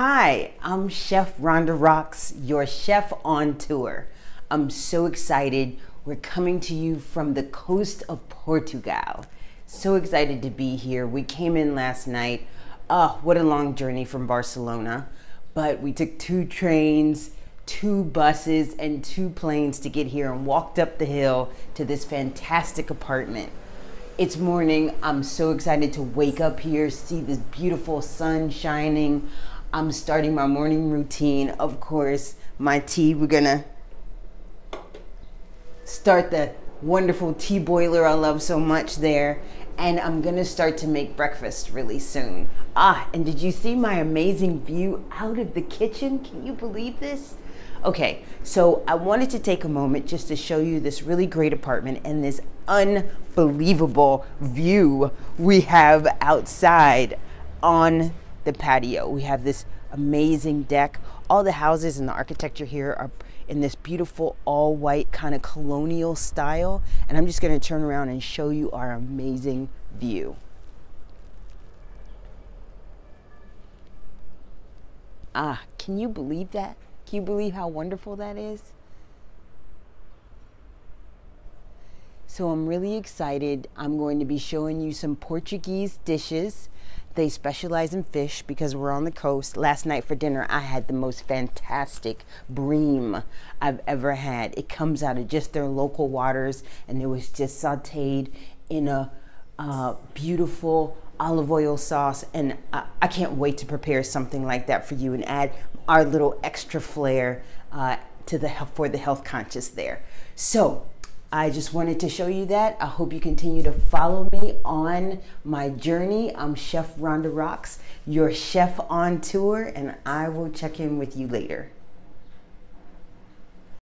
Hi, I'm Chef Ronnda Rocks, your chef on tour. I'm so excited. We're coming to you from the coast of Portugal. So excited to be here. We came in last night. Oh, what a long journey from Barcelona. But we took 2 trains, 2 buses, and 2 planes to get here and walked up the hill to this fantastic apartment. It's morning. I'm so excited to wake up here, see this beautiful sun shining. I'm starting my morning routine. Of course, my tea. We're gonna start the wonderful tea boiler I love so much there. And I'm gonna start to make breakfast really soon. Ah, and did you see my amazing view out of the kitchen? Can you believe this? Okay, so I wanted to take a moment just to show you this really great apartment and this unbelievable view we have outside on the patio. We have this amazing deck. All the houses and the architecture here are in this beautiful all white kind of colonial style. And I'm just going to turn around and show you our amazing view. Ah, can you believe that? Can you believe how wonderful that is? So I'm really excited. I'm going to be showing you some Portuguese dishes. They specialize in fish because we're on the coast. Last night for dinner, I had the most fantastic bream I've ever had. It comes out of just their local waters, and it was just sauteed in a beautiful olive oil sauce, and I can't wait to prepare something like that for you and add our little extra flair for the health conscious there. So I just wanted to show you that. I hope you continue to follow me on my journey. I'm Chef Ronnda Rocks, your chef on tour, and I will check in with you later.